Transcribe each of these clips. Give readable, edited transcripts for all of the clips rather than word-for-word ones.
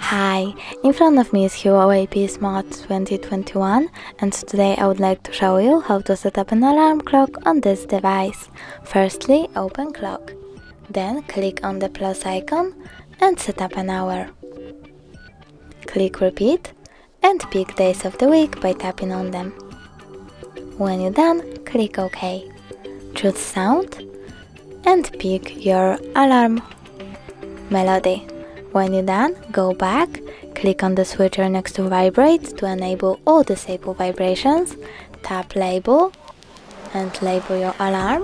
Hi, in front of me is HUAWEI P Smart 2021, and today I would like to show you how to set up an alarm clock on this device. Firstly, open clock, then click on the plus icon and set up an hour. Click repeat and pick days of the week by tapping on them. When you're done, click OK. Choose sound and pick your alarm melody. When you're done, go back, click on the switcher next to vibrate to enable or disable vibrations, tap label and label your alarm.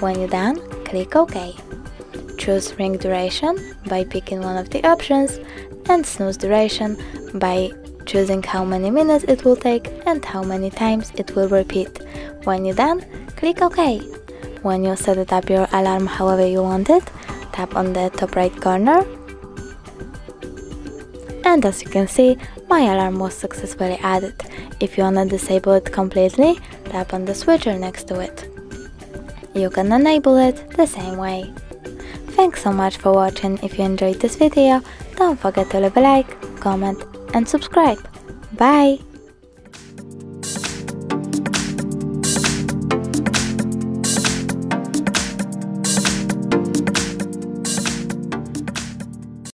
When you're done, click OK. Choose ring duration by picking one of the options and snooze duration by choosing how many minutes it will take and how many times it will repeat. When you're done, click OK. When you set it up your alarm however you want it, tap on the top right corner. And as you can see, my alarm was successfully added. If you wanna disable it completely, tap on the switcher next to it. You can enable it the same way. Thanks so much for watching. If you enjoyed this video, don't forget to leave a like, comment and subscribe. Bye!